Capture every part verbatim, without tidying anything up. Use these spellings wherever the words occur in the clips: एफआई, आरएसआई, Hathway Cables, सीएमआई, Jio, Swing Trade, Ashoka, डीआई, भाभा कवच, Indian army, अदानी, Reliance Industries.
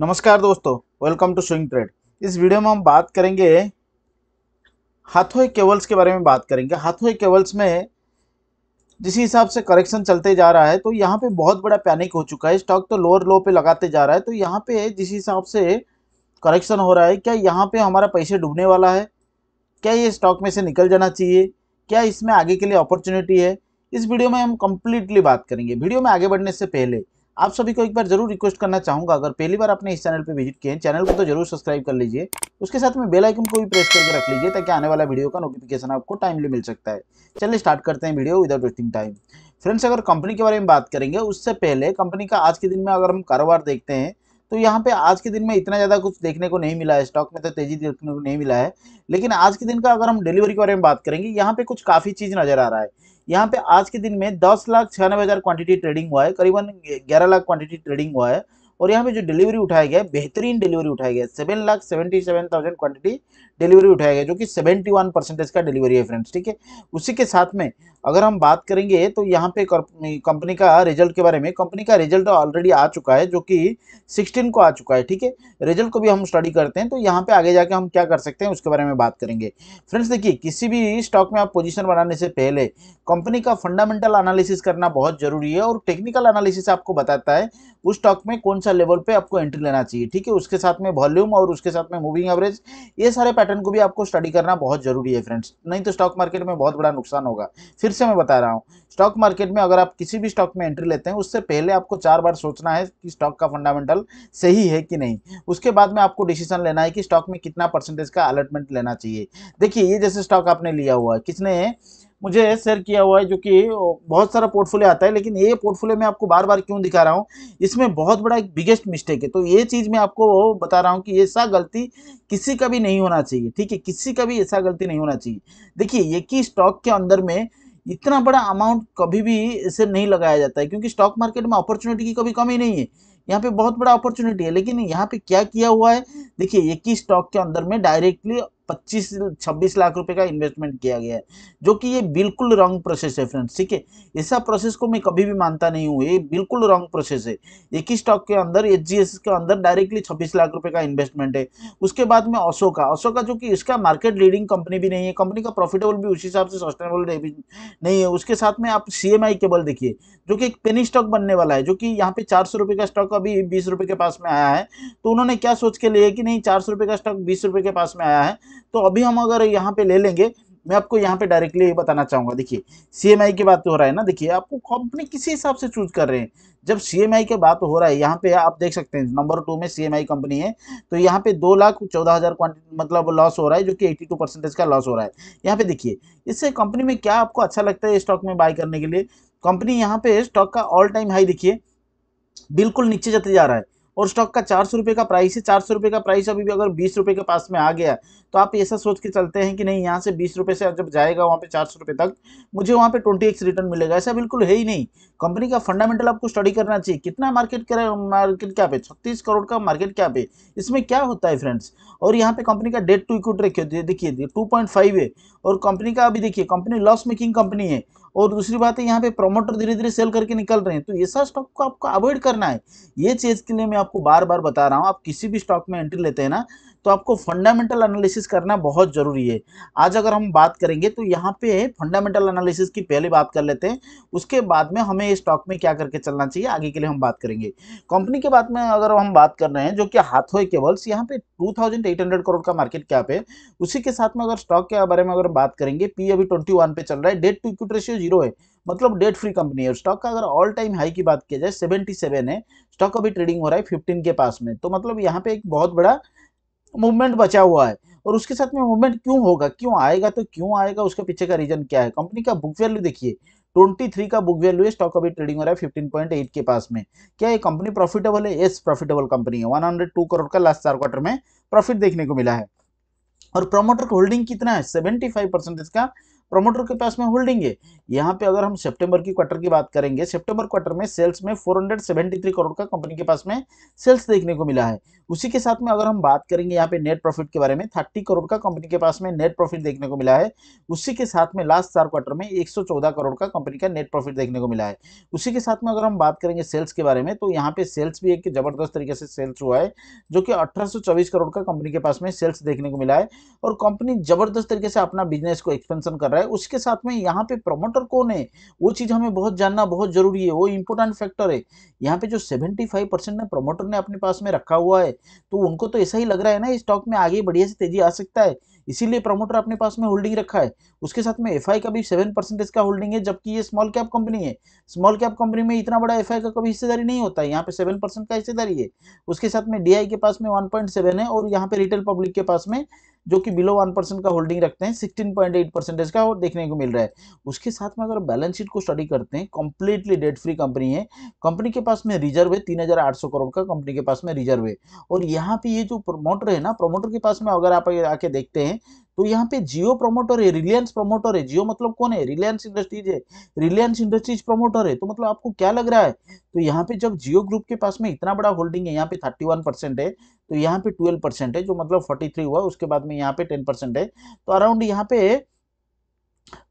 नमस्कार दोस्तों, welcome to swing trade. इस वीडियो में हम बात करेंगे हाथवे केबल्स के बारे में बात करेंगे। हाथवे केबल्स में जिस हिसाब से करेक्शन चलते जा रहा है तो यहाँ पे बहुत बड़ा पैनिक हो चुका है। स्टॉक तो लोअर लो पे लगाते जा रहा है, तो यहाँ पे जिस हिसाब से करेक्शन हो रहा है, क्या यहाँ पे हमारा पैसे डूबने वाला है? क्या ये स्टॉक में से निकल जाना चाहिए? क्या इसमें आगे के लिए अपॉर्चुनिटी है? इस वीडियो में हम कंप्लीटली बात करेंगे। वीडियो में आगे बढ़ने से पहले आप सभी को एक बार जरूर रिक्वेस्ट करना चाहूँगा, अगर पहली बार आपने इस चैनल पर विजिट किए हैं, चैनल को तो जरूर सब्सक्राइब कर लीजिए, उसके साथ में बेल आइकन को भी प्रेस करके रख लीजिए ताकि आने वाला वीडियो का नोटिफिकेशन आपको टाइमली मिल सकता है। चलिए स्टार्ट करते हैं video without wasting time. Friends, अगर कंपनी के बारे में बात करेंगे उससे पहले कंपनी का आज के दिन में अगर हम कारोबार देखते हैं तो यहाँ पे आज के दिन में इतना ज़्यादा कुछ देखने को नहीं मिला है। स्टॉक में तो तेजी देखने को नहीं मिला है, लेकिन आज के दिन का अगर हम डिलीवरी के बारे में बात करेंगे यहाँ पे कुछ काफ़ी चीज़ नज़र आ रहा है। यहाँ पे आज के दिन में दस लाख छियानवे हज़ार क्वान्टिटी ट्रेडिंग हुआ है, करीबन ग्यारह लाख क्वान्टिटी ट्रेडिंग हुआ है, और यहाँ पे जो डिलीवरी उठाया गया है बेहतरीन डिलीवरी उठाया गया है। Seven lakh seventy seven thousand quantity delivery उठाया गया, जो कि सेवेंटी वन परसेंटेज का डिलीवरी है फ्रेंड्स, ठीक है। उसी के साथ में अगर हम बात करेंगे तो यहाँ पे कंपनी का रिजल्ट के बारे में, कंपनी का रिजल्ट ऑलरेडी आ चुका है जो कि सिक्सटीन को आ चुका है, ठीक है। रिजल्ट को भी हम स्टडी करते हैं तो यहाँ पे आगे जाके हम क्या कर सकते हैं उसके बारे में बात करेंगे। फ्रेंड्स देखिए, किसी भी स्टॉक में आप पोजीशन बनाने से पहले कंपनी का फंडामेंटल एनालिसिस करना बहुत जरूरी है, और टेक्निकल एनालिसिस आपको बताता है उस स्टॉक में कौन सा लेवल पे आपको एंट्री लेना चाहिए, ठीक है। उसके साथ में वॉल्यूम और उसके साथ में मूविंग एवरेज, ये सारे पैटर्न को भी आपको स्टडी करना बहुत जरूरी है फ्रेंड्स, नहीं तो स्टॉक मार्केट में बहुत बड़ा नुकसान होगा। फिर से मैं बता रहा हूँ, स्टॉक मार्केट में अगर आप किसी भी स्टॉक में एंट्री लेते हैं उससे पहले आपको चार बार सोचना है कि स्टॉक का फंडामेंटल सही है कि नहीं। उसके बाद में आपको डिसीजन लेना है कि स्टॉक में कितना परसेंटेज का अलॉटमेंट लेना चाहिए। देखिए, ये जैसे स्टॉक आपने लिया हुआ है, किसने मुझे शेयर किया हुआ है, जो कि बहुत सारा पोर्टफोलियो आता है, लेकिन ये पोर्टफोलियो मैं आपको बार बार क्यों दिखा रहा हूँ, इसमें बहुत बड़ा एक बिगेस्ट मिस्टेक है। तो ये चीज़ मैं आपको बता रहा हूँ कि ऐसा गलती किसी का भी नहीं होना चाहिए, ठीक है, किसी का भी ऐसा गलती नहीं होना चाहिए। देखिए, ये कि स्टॉक के अंदर में इतना बड़ा अमाउंट कभी भी इसे नहीं लगाया जाता है, क्योंकि स्टॉक मार्केट में अपॉर्चुनिटी की कभी कमी नहीं है, यहाँ पे बहुत बड़ा अपॉर्चुनिटी है। लेकिन यहाँ पे क्या किया हुआ है, देखिए, ये कि स्टॉक के अंदर में डायरेक्टली पच्चीस छब्बीस लाख रुपए का इन्वेस्टमेंट किया गया है, जो कि ये बिल्कुल रॉन्ग प्रोसेस है फ्रेंड्स, ठीक है। ऐसा प्रोसेस को मैं कभी भी मानता नहीं हूँ, ये बिल्कुल रॉन्ग प्रोसेस है। एक ही स्टॉक के अंदर, एच जी एस के अंदर डायरेक्टली छब्बीस लाख रुपए का इन्वेस्टमेंट है। उसके बाद में अशोका, अशोका जो कि इसका मार्केट लीडिंग कंपनी भी नहीं है, कंपनी का प्रॉफिटेबल भी उस हिसाब से सस्टेनेबल नहीं है। उसके साथ में आप सी एम आई केबल देखिए, जो कि एक पेनी स्टॉक बनने वाला है, जो कि यहाँ पे चार सौ रुपये का स्टॉक अभी बीस रुपये के पास में आया है, तो उन्होंने क्या सोच के लिए कि नहीं, चार सौ रुपये का स्टॉक बीस रुपये के पास में आया है, तो अभी हम अगर यहाँ पे ले लेंगे। मैं आपको यहाँ पे डायरेक्टली ये बताना चाहूँगा, देखिए सीएमआई की बात हो रहा है ना, देखिए आपको कंपनी किसी हिसाब से चूज कर रहे हैं। जब सीएमआई की बात हो रहा है, यहाँ पे आप देख सकते हैं नंबर टू में सीएमआई कंपनी है, तो यहाँ पे दो लाख चौदह हज़ार क्वान्टिटी मतलब लॉस हो रहा है, जो कि एट्टी टू परसेंटेज का लॉस हो रहा है। यहाँ पे देखिए, इससे कंपनी में क्या आपको अच्छा लगता है स्टॉक में बाय करने के लिए? कंपनी यहाँ पे स्टॉक का ऑल टाइम हाई देखिए, बिल्कुल नीचे जाते जा रहा है, और स्टॉक का चार सौ रुपये का प्राइस है, चार सौ रुपये का प्राइस अभी भी अगर बीस रुपये के पास में आ गया तो आप ऐसा सोच के चलते हैं कि नहीं, यहाँ से बीस रुपये से जब जाएगा वहाँ पे चार सौ रुपये तक, मुझे वहाँ पे ट्वेंटी एक्स रिटर्न मिलेगा, ऐसा बिल्कुल है ही नहीं। कंपनी का फंडामेंटल आपको स्टडी करना चाहिए। कितना मार्केट क्या मार्केट कैप है, छत्तीस करोड़ का मार्केट कैप है, इसमें क्या होता है फ्रेंड्स। और यहाँ पे कंपनी का डेट टू इक्विटी रेशियो देखिए टू पॉइंट फाइव है, और कंपनी का अभी देखिए कंपनी लॉस मेकिंग कंपनी है, और दूसरी बात है यहाँ पे प्रोमोटर धीरे धीरे सेल करके निकल रहे हैं, तो ऐसा स्टॉक को आपको अवॉइड करना है। ये चीज़ के लिए मैं आपको बार बार बता रहा हूँ, आप किसी भी स्टॉक में एंट्री लेते हैं ना तो आपको फंडामेंटल एनालिसिस करना बहुत ज़रूरी है। आज अगर हम बात करेंगे तो यहाँ पे फंडामेंटल एनालिसिस की पहले बात कर लेते हैं, उसके बाद में हमें इस स्टॉक में क्या करके चलना चाहिए आगे के लिए हम बात करेंगे। कंपनी के बाद में अगर हम बात कर रहे हैं जो कि हाथवे केबल्स, यहाँ पे two thousand eight hundred crore का मार्केट कैप है। उसी के साथ में अगर स्टॉक के बारे में अगर बात करेंगे, पी अभी ट्वेंटी वन पे चल रहा है, debt to equity ratio zero है, मतलब डेट फ्री कंपनी है। स्टॉक का अगर ऑल टाइम हाई की बात किया जाए सतहत्तर है, स्टॉक अभी ट्रेडिंग हो रहा है पंद्रह के पास में, तो मतलब यहाँ पे एक बहुत बड़ा मूवमेंट बचा हुआ है। और उसके साथ में मूवमेंट क्यों होगा, क्यों आएगा, तो क्यों आएगा उसके पीछे का रीजन क्या है। कंपनी का बुक वैल्यू देखिए तेईस का बुक वैल्यू है, स्टॉक अभी ट्रेडिंग हो रहा है पंद्रह पॉइंट आठ के पास में। क्या ये कंपनी प्रॉफिटेबल है? यस, प्रॉफिटेबल कंपनी है, एक सौ दो करोड़ का लास्ट चार क्वार्टर में प्रॉफिट देखने को मिला है। और प्रमोटर होल्डिंग कितना है, सेवेंटी फाइव परसेंटेज का प्रमोटर के पास में होल्डिंग है। यहाँ पे अगर हम सितंबर की क्वार्टर की बात करेंगे, सितंबर क्वार्टर में सेल्स में चार सौ तिहत्तर करोड़ का कंपनी के पास में सेल्स देखने को मिला है। उसी के साथ में अगर हम बात करेंगे यहाँ पे नेट प्रॉफिट के बारे में, तीस करोड़ का कंपनी के पास में नेट प्रॉफिट देखने को मिला है। उसी के साथ में लास्ट चार क्वार्टर में एक सौ चौदह करोड़ का कंपनी का नेट प्रॉफिट देखने को मिला है। उसी के साथ में अगर हम बात करेंगे सेल्स के बारे में, तो यहाँ पे सेल्स भी एक जबरदस्त तरीके से सेल्स हुआ है, जो कि अठारह सौ चौबीस करोड़ का कंपनी के पास में सेल्स देखने को मिला है और कंपनी जबरदस्त तरीके से अपना बिजनेस को एक्सपेंशन कर रहा है। उसके साथ में यहाँ पे प्रमोटर कौन है, वो चीज हमें बहुत जानना बहुत जरूरी है, वो इंपॉर्टेंट फैक्टर है। यहाँ पे जो पचहत्तर परसेंट ने प्रमोटर ने अपने पास में रखा हुआ है, तो उनको तो ऐसा ही लग रहा है ना स्टॉक में आगे बढ़िया से तेजी आ सकता है, इसीलिए प्रमोटर अपने पास में होल्डिंग रखा है। उसके साथ में एफआई का भी सेवन परसेंटेज का होल्डिंग है, जबकि ये स्मॉल कैप कंपनी है, स्मॉल कैप कंपनी में इतना बड़ा एफआई का कभी हिस्सेदारी नहीं होता है, यहाँ पे सेवन परसेंट का हिस्सेदारी है। उसके साथ में डीआई के पास में वन पॉइंट सेवन है और यहाँ पे रिटेल पब्लिक के पास में जो कि बिलो वन परसेंट का होल्डिंग रखते हैं सोलह पॉइंट आठ परसेंटेज का और देखने को मिल रहा है। उसके साथ में अगर बैलेंस शीट को स्टडी करते हैं, कंप्लीटली डेट फ्री कंपनी है, कंपनी के पास में रिजर्व है तीन हज़ार आठ सौ करोड़ का कंपनी के पास में रिजर्व है। और यहाँ पे ये जो प्रमोटर है ना, प्रमोटर के पास में अगर आप आके देखते हैं तो यहाँ पे जियो प्रमोटर है, रिलायंस प्रमोटर है। जियो मतलब कौन है, रिलायंस इंडस्ट्रीज है, रिलायंस इंडस्ट्रीज प्रमोटर है। तो मतलब आपको क्या लग रहा है, तो यहाँ पे जब जियो ग्रुप के पास में इतना बड़ा होल्डिंग है, यहाँ पे इकतीस परसेंट है, तो यहाँ पे बारह परसेंट है, जो मतलब तैंतालीस हुआ, उसके बाद में यहाँ पे दस परसेंट है, तो अराउंड यहाँ पे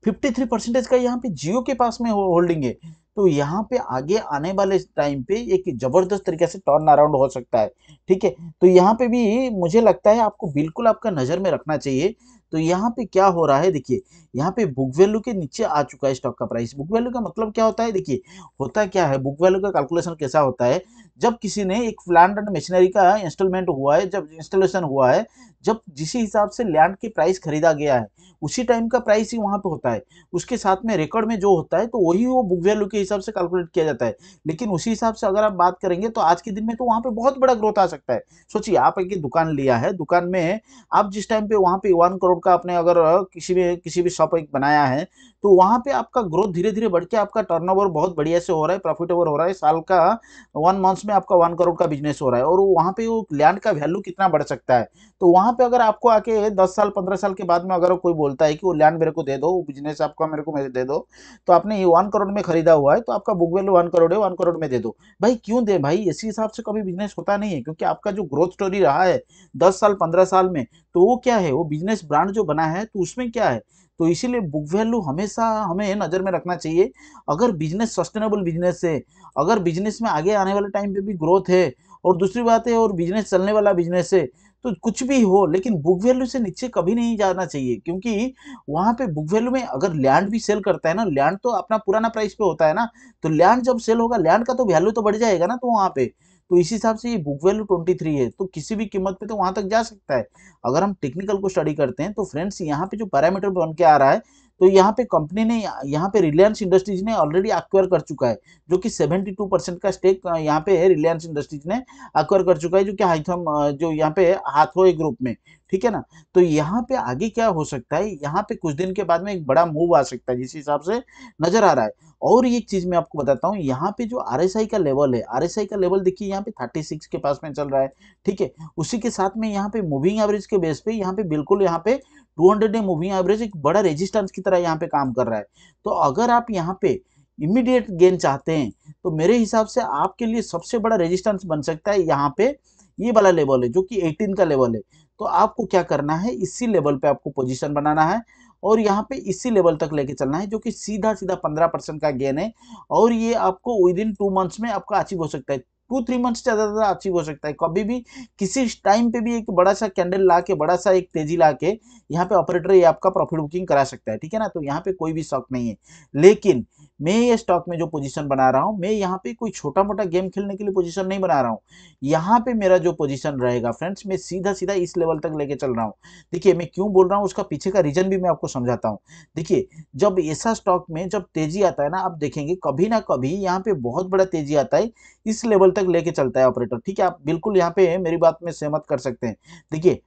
तिरेपन परसेंटेज का यहाँ पे जियो के पास में होल्डिंग है। तो यहाँ पे आगे आने वाले टाइम पे एक जबरदस्त तरीके से टर्न अराउंड हो सकता है, ठीक है। तो यहाँ पे भी मुझे लगता है आपको बिल्कुल आपका नजर में रखना चाहिए। तो यहाँ पे क्या हो रहा है, देखिए यहाँ पे बुक वैल्यू के नीचे आ चुका है स्टॉक का प्राइस। बुक वैल्यू का मतलब क्या होता है, देखिए होता क्या है, बुक वैल्यू का कैलकुलेशन कैसा होता है, जब किसी ने एक प्लांट एंड मशीनरी का इंस्टॉलमेंट हुआ है, जब इंस्टॉलेशन हुआ है, जब जिस हिसाब से लैंड की प्राइस खरीदा गया है उसी टाइम का प्राइस ही वहाँ पे होता है। उसके साथ में रिकॉर्ड में जो होता है तो वही वो बुक वैल्यू के हिसाब से कैलकुलेट किया जाता है। लेकिन उसी हिसाब से अगर आप बात करेंगे तो आज के दिन में तो वहाँ पे बहुत बड़ा ग्रोथ आ सकता है। सोचिए आप एक दुकान लिया है, दुकान में आप जिस टाइम पे वहाँ पे वन करोड़ का आपने अगर किसी भी किसी भी शॉप एक बनाया है, तो वहाँ पे आपका ग्रोथ धीरे धीरे बढ़ के आपका टर्नओवर बहुत बढ़िया से हो रहा है, प्रॉफिटेबल हो रहा है, साल का वन मंथ्स में आपका वन करोड़ का बिजनेस हो रहा है। और वहाँ पे वो लैंड का वैल्यू कितना बढ़ सकता है, तो वहाँ पे अगर आपको आके दस साल पंद्रह साल के बाद में अगर कोई बोलता है कि वो लैंड मेरे को दे दो, बिजनेस आपका मेरे को दे दो, तो आपने ये वन करोड़ में खरीदा हुआ है, तो आपका बुक वैल्यू वन करोड़ है, वन करोड़ में दे दो, भाई क्यों दे भाई, इसी हिसाब से कभी बिजनेस होता नहीं है। क्योंकि आपका जो ग्रोथ स्टोरी रहा है दस साल पंद्रह साल में, तो वो क्या है, वो बिजनेस ब्रांड जो बना है तो उसमें क्या है। तो इसीलिए बुक वैल्यू हमेशा हमें नज़र में रखना चाहिए। अगर बिजनेस सस्टेनेबल बिजनेस है, अगर बिजनेस में आगे आने वाले टाइम पे भी ग्रोथ है, और दूसरी बात है और बिजनेस चलने वाला बिजनेस है, तो कुछ भी हो लेकिन बुक वैल्यू से नीचे कभी नहीं जाना चाहिए। क्योंकि वहाँ पे बुक वैल्यू में अगर लैंड भी सेल करता है ना, लैंड तो अपना पुराना प्राइस पे होता है ना, तो लैंड जब सेल होगा लैंड का तो वैल्यू तो बढ़ जाएगा ना, तो वहाँ पे तो इसी हिसाब से ये बुक वैल्यू तेईस है, तो किसी भी कीमत पे तो वहाँ तक जा सकता है। अगर हम टेक्निकल को स्टडी करते हैं तो फ्रेंड्स यहाँ पे जो पैरामीटर बन के आ रहा है, तो यहाँ पे कंपनी ने यहाँ पे रिलायंस इंडस्ट्रीज ने ऑलरेडी एक्वायर कर चुका है, जो कि बहत्तर परसेंट का स्टेक यहाँ पे रिलायंस इंडस्ट्रीज ने एक्वायर कर चुका है, जो कि हाथम जो यहाँ पे हाथवे ग्रुप में, ठीक है ना। तो यहाँ पे आगे क्या हो सकता है, यहाँ पे कुछ दिन के बाद में एक बड़ा मूव आ सकता है, जिस हिसाब से नजर आ रहा है। और एक चीज मैं आपको बताता हूँ, यहाँ पे जो आरएसआई का लेवल है, आरएसआई का लेवल देखिए यहाँ पे छत्तीस के पास में चल रहा है, ठीक है। उसी के साथ में यहाँ पे मूविंग एवरेज के बेस पे यहाँ पे बिल्कुल यहाँ पे दो सौ डे मूविंग एवरेज एक बड़ा रेजिस्टेंस की तरह यहाँ पे काम कर रहा है। तो अगर आप यहाँ पे इमीडिएट गेन चाहते हैं तो मेरे हिसाब से आपके लिए सबसे बड़ा रेजिस्टेंस बन सकता है यहाँ पे ये वाला लेवल है, जो कि अठारह का लेवल है। तो आपको क्या करना है, इसी लेवल पे आपको पोजीशन बनाना है और यहाँ पे इसी लेवल तक लेके चलना है, जो कि सीधा सीधा पंद्रह परसेंट का गेन है। और ये आपको विद इन टू मंथ्स में आपका अचीव हो सकता है, टू थ्री मंथ्स से ज़्यादा अचीव हो सकता है। कभी भी किसी टाइम पे भी एक बड़ा सा कैंडल ला के, बड़ा सा एक तेजी ला के यहाँ पे ऑपरेटर ये आपका प्रॉफिट बुकिंग करा सकता है, ठीक है ना। तो यहाँ पे कोई भी शॉक नहीं है, लेकिन मैं ये स्टॉक में जो पोजीशन बना रहा हूँ, मैं यहाँ पे कोई छोटा मोटा गेम खेलने के लिए पोजीशन नहीं बना रहा हूँ। यहाँ पे मेरा जो पोजीशन रहेगा फ्रेंड्स, मैं सीधा सीधा इस लेवल तक लेके चल रहा हूँ। देखिए मैं क्यों बोल रहा हूँ, उसका पीछे का रीजन भी मैं आपको समझाता हूँ। देखिए जब ऐसा स्टॉक में जब तेजी आता है ना, आप देखेंगे कभी ना कभी यहाँ पे बहुत बड़ा तेजी आता है, इस लेवल तक लेके चलता है ऑपरेटर, ठीक है। आप बिल्कुल यहाँ पे मेरी बात में सहमत कर सकते हैं। देखिए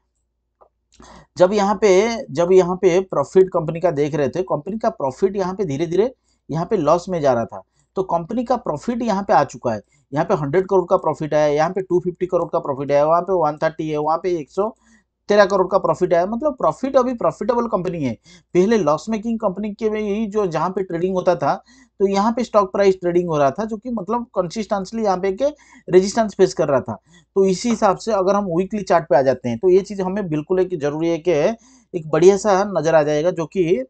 जब यहाँ पे जब यहाँ पे प्रॉफिट कंपनी का देख रहे थे, कंपनी का प्रॉफिट यहाँ पे धीरे धीरे यहाँ पे लॉस में जा रहा था, तो कंपनी का प्रॉफिट यहाँ पे आ चुका है। यहाँ पे सौ करोड़ का प्रॉफिट आया, यहाँ पे दो सौ पचास करोड़ का प्रॉफिट आया, वहाँ पे एक सौ तीस है, वहाँ पे एक सौ तेरह करोड़ का प्रॉफिट आया, मतलब प्रॉफिट अभी प्रॉफिटेबल कंपनी है। पहले लॉस मेकिंग कंपनी के में यही जो जहाँ पे ट्रेडिंग होता था, तो यहाँ पे स्टॉक प्राइस ट्रेडिंग हो रहा था, जो कि मतलब कंसिस्टेंसली यहाँ पे के रेजिस्टेंस फेस कर रहा था। तो इसी हिसाब से अगर हम वीकली चार्ट पे आ जाते हैं तो ये चीज़ हमें बिल्कुल एक जरूरी है कि एक बढ़िया सा नज़र आ जाएगा, जो कि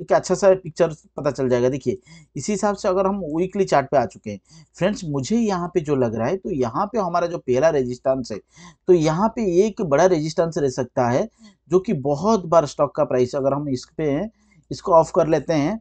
एक अच्छा सा पिक्चर पता चल जाएगा। देखिए इसी हिसाब से अगर हम वीकली चार्ट पे आ चुके हैं फ्रेंड्स, मुझे यहाँ पे जो लग रहा है तो यहाँ पे हमारा जो पहला रेजिस्टेंस है, तो यहाँ पे एक बड़ा रेजिस्टेंस रह सकता है, जो कि बहुत बार स्टॉक का प्राइस अगर हम इस पे इसको ऑफ कर लेते हैं।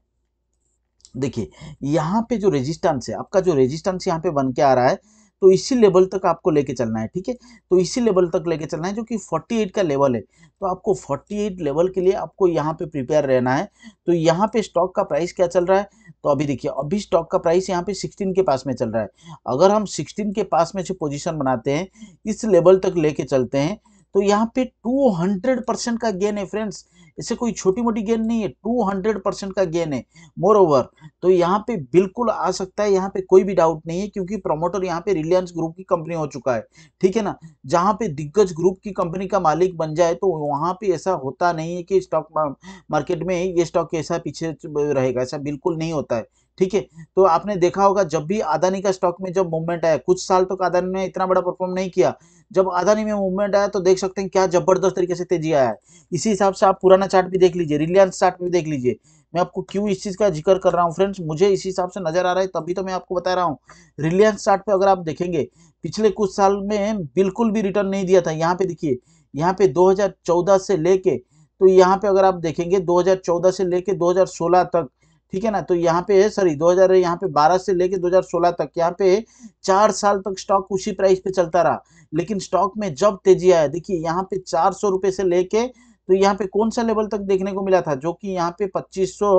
देखिए यहाँ पे जो रेजिस्टेंस है, आपका जो रेजिस्टेंस यहाँ पे बन के आ रहा है, तो इसी लेवल तक आपको लेके चलना है, ठीक है। तो इसी लेवल तक लेके चलना है जो कि अड़तालीस का लेवल है। तो आपको अड़तालीस लेवल के लिए आपको यहाँ पे प्रिपेयर रहना है। तो यहाँ पे स्टॉक का प्राइस क्या चल रहा है, तो अभी देखिए अभी स्टॉक का प्राइस यहाँ पे सोलह के पास में चल रहा है। अगर हम सोलह के पास में से पोजिशन बनाते हैं, इस लेवल तक लेके चलते हैं, तो यहाँ पे दो सौ परसेंट का गेन है फ्रेंड्स। इससे कोई छोटी मोटी गेन नहीं है, दो सौ परसेंट का गेन है। मोर ओवर तो यहाँ पे बिल्कुल आ सकता है, यहाँ पे कोई भी डाउट नहीं है, क्योंकि प्रमोटर यहाँ पे रिलायंस ग्रुप की कंपनी हो चुका है, ठीक है ना। जहाँ पे दिग्गज ग्रुप की कंपनी का मालिक बन जाए तो वहाँ पे ऐसा होता नहीं है कि स्टॉक मार्केट में ये स्टॉक ऐसा पीछे रहेगा, ऐसा बिल्कुल नहीं होता है, ठीक है। तो आपने देखा होगा जब भी अदानी का स्टॉक में जब मूवमेंट आया, कुछ साल तक तो अदानी ने इतना बड़ा परफॉर्म नहीं किया, जब अदानी में मूवमेंट आया तो देख सकते हैं क्या जबरदस्त तरीके से तेजी आया है। इसी हिसाब से आप पुराना चार्ट भी देख लीजिए, रिलायंस चार्ट भी देख लीजिए। मैं आपको क्यों इस चीज़ का जिक्र कर रहा हूँ फ्रेंड्स, मुझे इसी हिसाब से नजर आ रहा है, तभी तो मैं आपको बता रहा हूँ। रिलायंस चार्ट पे अगर आप देखेंगे पिछले कुछ साल में बिल्कुल भी रिटर्न नहीं दिया था। यहाँ पे देखिए, यहाँ पे दो हजार चौदह से लेके, तो यहाँ पे अगर आप देखेंगे दो हजार चौदह से लेके दो हजार सोलह तक, ठीक है ना। तो यहाँ पे सॉरी दो हज़ार यहाँ पे बारह से लेके दो हज़ार सोलह तक, यहाँ पे चार साल तक स्टॉक उसी प्राइस पे चलता रहा। लेकिन स्टॉक में जब तेजी आया, देखिए यहाँ पे चार सौ रुपये से लेके, तो यहाँ पे कौन सा लेवल तक देखने को मिला था, जो कि यहाँ पे पच्चीस सौ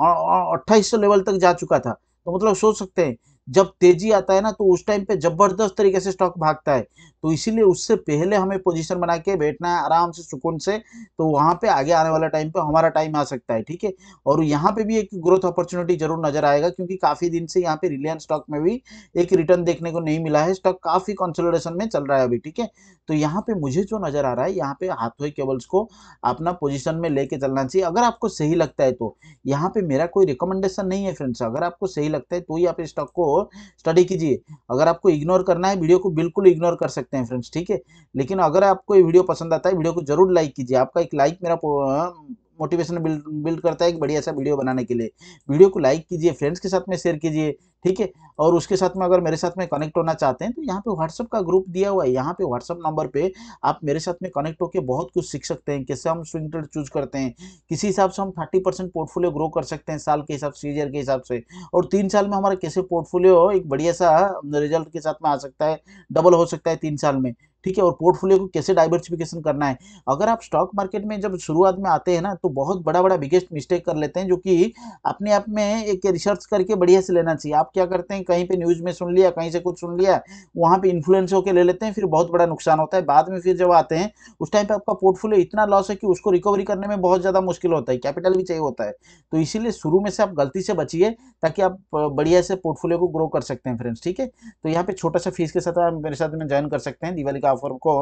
अट्ठाईस सौ लेवल तक जा चुका था। तो मतलब सोच सकते हैं जब तेजी आता है ना, तो उस टाइम पे जबरदस्त तरीके से स्टॉक भागता है। तो इसीलिए उससे पहले हमें पोजीशन बना के बैठना है आराम से, सुकून से। तो वहाँ पे आगे आने वाला टाइम पे हमारा टाइम आ सकता है, ठीक है। और यहाँ पे भी एक ग्रोथ अपॉर्चुनिटी जरूर नजर आएगा, क्योंकि काफी दिन से यहाँ पे रिलायंस स्टॉक में भी एक रिटर्न देखने को नहीं मिला है। स्टॉक काफी कंसोलिडेशन में चल रहा है अभी, ठीक है। तो यहाँ पे मुझे जो नजर आ रहा है, यहाँ पे हाथवे केबल्स को अपना पोजिशन में लेके चलना चाहिए, अगर आपको सही लगता है तो। यहाँ पे मेरा कोई रिकमेंडेशन नहीं है फ्रेंड्स, अगर आपको सही लगता है तो ही आप स्टॉक को स्टडी कीजिए। अगर आपको इग्नोर करना है वीडियो को, बिल्कुल इग्नोर कर सकते हैं फ्रेंड्स, ठीक है। लेकिन अगर आपको ये वीडियो पसंद आता है, वीडियो को जरूर लाइक कीजिए। आपका एक लाइक मेरा मोटिवेशन बिल्ड बिल्ड करता है एक बढ़िया सा वीडियो बनाने के लिए। वीडियो को लाइक कीजिए, फ्रेंड्स के साथ में शेयर कीजिए, ठीक है। और उसके साथ में अगर मेरे साथ में कनेक्ट होना चाहते हैं तो यहाँ पे व्हाट्सअप का ग्रुप दिया हुआ है, यहाँ पे व्हाट्सअप नंबर पे आप मेरे साथ में कनेक्ट होकर बहुत कुछ सीख सकते हैं। कैसे हम स्विंग ट्रेड चूज करते हैं, किसी हिसाब से हम थर्टी परसेंट पोर्टफोलियो ग्रो कर सकते हैं साल के हिसाब से, ईयर के हिसाब से, और तीन साल में हमारा कैसे पोर्टफोलियो एक बढ़िया सा रिजल्ट के साथ में आ सकता है, डबल हो सकता है तीन साल में, ठीक है। और पोर्टफोलियो को कैसे डाइवर्सिफिकेशन करना है। अगर आप स्टॉक मार्केट में जब शुरुआत में आते हैं ना, तो बहुत बड़ा बड़ा बिगेस्ट मिस्टेक कर लेते हैं, जो कि अपने आप में एक रिसर्च करके बढ़िया से लेना चाहिए। आप क्या करते हैं, कहीं पे न्यूज़ में सुन लिया, कहीं से कुछ सुन लिया, वहाँ पे इन्फ्लुएंस होकर ले लेते हैं, फिर बहुत बड़ा नुकसान होता है। बाद में फिर जब आते हैं उस टाइम पे आपका पोर्टफोलियो इतना लॉस है कि उसको रिकवरी करने में बहुत ज़्यादा मुश्किल होता है, कैपिटल भी चाहिए होता है। तो इसीलिए शुरू में से आप गलती से बचिए, ताकि आप बढ़िया से पोर्टफोलियो को ग्रो कर सकते हैं फ्रेंड्स, ठीक है। तो यहाँ पे छोटा सा फीस के साथ आप मेरे साथ में ज्वाइन कर सकते हैं, दिवाली का ऑफर को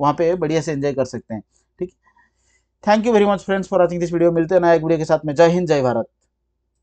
वहाँ पे बढ़िया से एंजॉय कर सकते हैं, ठीक है। Thank you very much friends for watching this video. मिलते हैं नए एक वीडियो के साथ में। जय हिंद, जय भारत।